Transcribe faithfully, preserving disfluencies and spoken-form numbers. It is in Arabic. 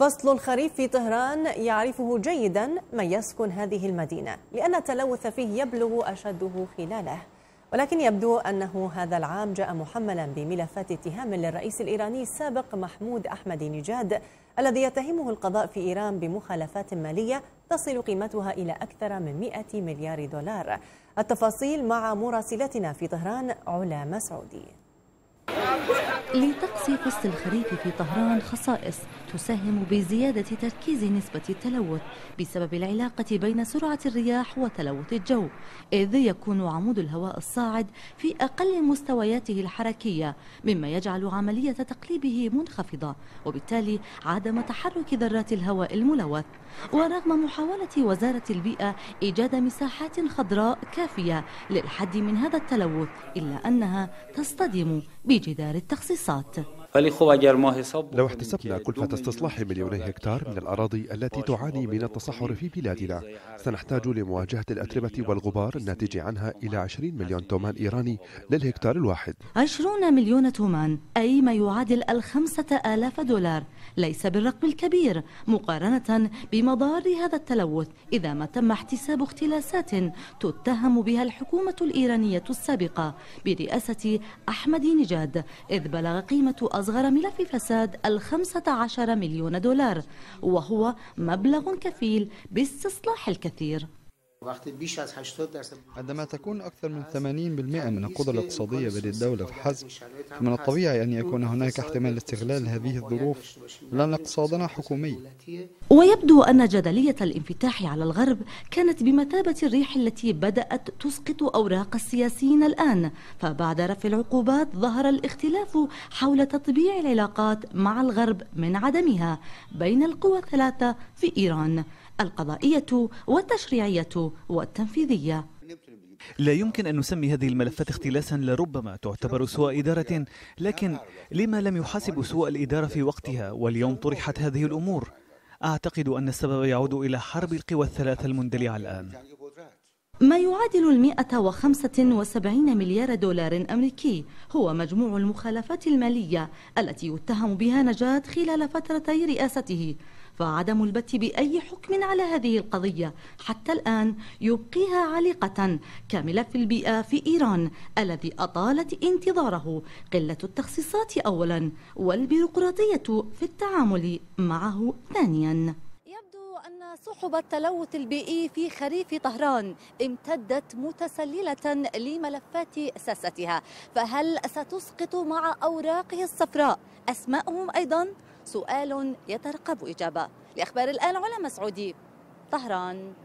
فصل خريف في طهران يعرفه جيدا من يسكن هذه المدينة، لأن التلوث فيه يبلغ أشده خلاله، ولكن يبدو أنه هذا العام جاء محملا بملفات اتهام للرئيس الإيراني السابق محمود أحمدي نجاد الذي يتهمه القضاء في إيران بمخالفات مالية تصل قيمتها إلى أكثر من مئة مليار دولار. التفاصيل مع مراسلتنا في طهران علاء مسعودي. لتقصي فصل الخريف في طهران خصائص تساهم بزيادة تركيز نسبة التلوث بسبب العلاقة بين سرعة الرياح وتلوث الجو، إذ يكون عمود الهواء الصاعد في أقل مستوياته الحركية، مما يجعل عملية تقليبه منخفضة وبالتالي عدم تحرك ذرات الهواء الملوث. ورغم محاولة وزارة البيئة إيجاد مساحات خضراء كافية للحد من هذا التلوث، إلا أنها تصطدم بجدار التخصيصات. لو احتسبنا كلفة استصلاح مليوني هكتار من الأراضي التي تعاني من التصحر في بلادنا، سنحتاج لمواجهة الأتربة والغبار الناتج عنها إلى عشرين مليون تومان إيراني للهكتار الواحد. عشرون مليون تومان، أي ما يعادل الخمسة آلاف دولار، ليس بالرقم الكبير مقارنة بمضار هذا التلوث إذا ما تم احتساب اختلاسات تتهم بها الحكومة الإيرانية السابقة برئاسة أحمدي نجاد، إذ بلغ قيمة أصغر ملف فساد الخمسة عشر مليون دولار، وهو مبلغ كفيل باستصلاح الكثير. عندما تكون أكثر من ثمانين بالمئة من القدرة الاقتصادية بيد الدولة فحسب، فمن الطبيعي أن يكون هناك احتمال استغلال هذه الظروف، لأن اقتصادنا حكومي. ويبدو أن جدلية الانفتاح على الغرب كانت بمثابة الريح التي بدأت تسقط أوراق السياسيين الآن، فبعد رفع العقوبات ظهر الاختلاف حول تطبيع العلاقات مع الغرب من عدمها بين القوى الثلاثة في إيران: القضائية والتشريعية والتنفيذية. لا يمكن أن نسمي هذه الملفات اختلاسا، لربما تعتبر سوء إدارة، لكن لما لم يحاسب سوء الإدارة في وقتها واليوم طرحت هذه الأمور؟ أعتقد أن السبب يعود إلى حرب القوى الثلاثة المندلعة الآن. ما يعادل المائة وخمسة وسبعين مليار دولار أمريكي هو مجموع المخالفات المالية التي يتهم بها نجاد خلال فترتي رئاسته، فعدم البت بأي حكم على هذه القضية حتى الآن يبقيها عالقة كملف البيئة في إيران الذي أطالت انتظاره قلة التخصيصات أولا، والبيروقراطية في التعامل معه ثانيا. أن سحب التلوث البيئي في خريف طهران امتدت متسللة لملفات ساستها، فهل ستسقط مع أوراقه الصفراء أسماءهم أيضا؟ سؤال يترقب إجابة. لأخبار الآن علا مسعودي، طهران.